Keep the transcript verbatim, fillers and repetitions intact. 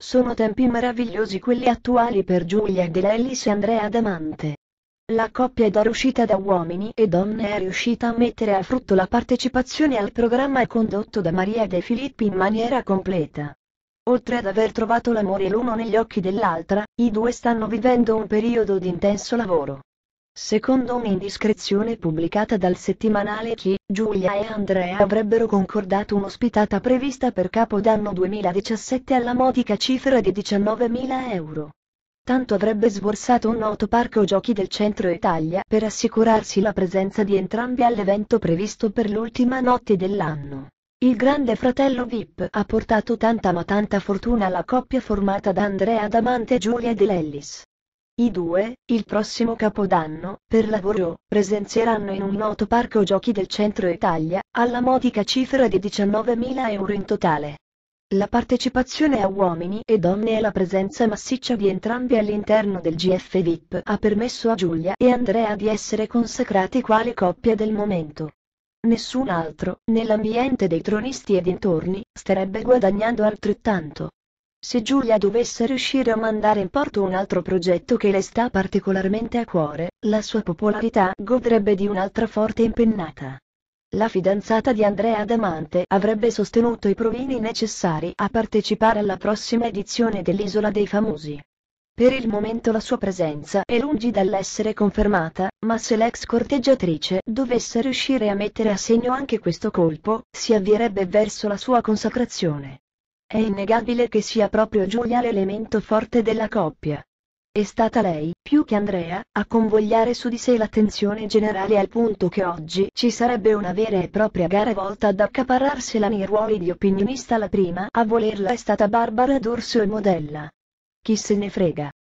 Sono tempi meravigliosi quelli attuali per Giulia De Lellis e Andrea Damante. La coppia d'oro uscita da Uomini e Donne è riuscita a mettere a frutto la partecipazione al programma condotto da Maria De Filippi in maniera completa. Oltre ad aver trovato l'amore l'uno negli occhi dell'altra, i due stanno vivendo un periodo di intenso lavoro. Secondo un'indiscrezione pubblicata dal settimanale Chi, Giulia e Andrea avrebbero concordato un'ospitata prevista per Capodanno duemiladiciassette alla modica cifra di diciannovemila euro. Tanto avrebbe sborsato un noto parco giochi del centro Italia per assicurarsi la presenza di entrambi all'evento previsto per l'ultima notte dell'anno. Il Grande Fratello V I P ha portato tanta ma tanta fortuna alla coppia formata da Andrea Damante e Giulia De Lellis. I due, il prossimo Capodanno, per lavoro, presenzieranno in un noto parco giochi del centro Italia, alla modica cifra di diciannovemila euro in totale. La partecipazione a Uomini e Donne e la presenza massiccia di entrambi all'interno del G F V I P ha permesso a Giulia e Andrea di essere consacrati quale coppia del momento. Nessun altro, nell'ambiente dei tronisti e dintorni, starebbe guadagnando altrettanto. Se Giulia dovesse riuscire a mandare in porto un altro progetto che le sta particolarmente a cuore, la sua popolarità godrebbe di un'altra forte impennata. La fidanzata di Andrea Damante avrebbe sostenuto i provini necessari a partecipare alla prossima edizione dell'Isola dei Famosi. Per il momento la sua presenza è lungi dall'essere confermata, ma se l'ex corteggiatrice dovesse riuscire a mettere a segno anche questo colpo, si avvierebbe verso la sua consacrazione. È innegabile che sia proprio Giulia l'elemento forte della coppia. È stata lei, più che Andrea, a convogliare su di sé l'attenzione generale al punto che oggi ci sarebbe una vera e propria gara volta ad accaparrarsela nei ruoli di opinionista. La prima a volerla è stata Barbara D'Orso e modella. Chi se ne frega.